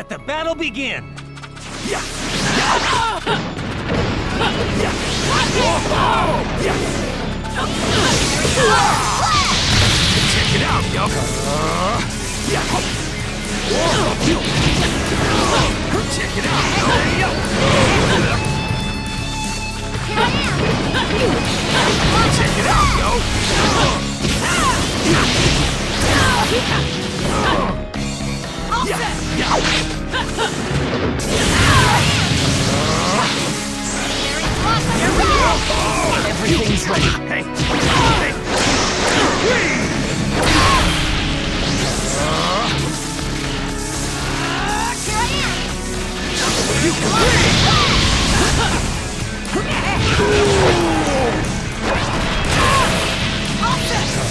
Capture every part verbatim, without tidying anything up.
Let the battle begin! Check it out, yo! Check it out, yo! Check it out, yo! All set! Everything's ready! Hey! Hey! You can win! All set! Yo!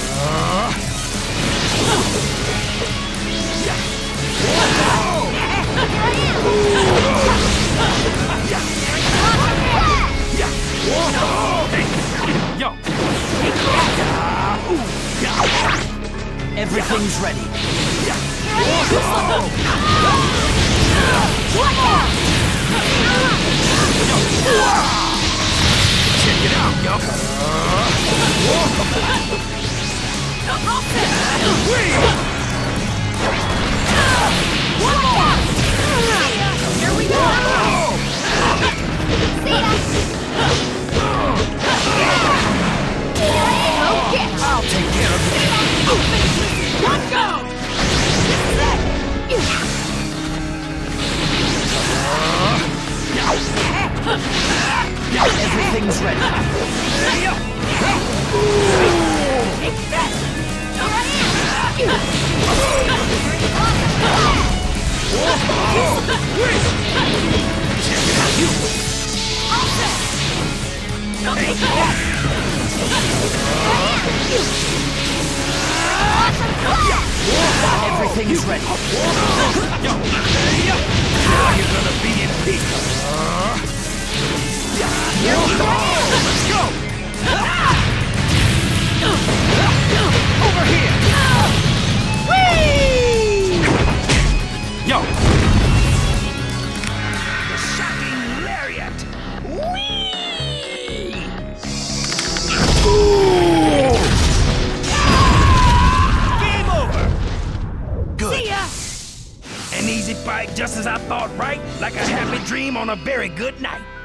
Everything's ready. Check it out, yo! Here we go! See ya! I'll take care of it! One go! Everything's ready. Everything's ready. Now you're gonna be in peace. Here we go! Let's go! Over here! Whee! Yo! The shocking lariat! Whee! Ooh! Game over! Good. See ya! An easy fight just as I thought, right? Like a happy dream on a very good night.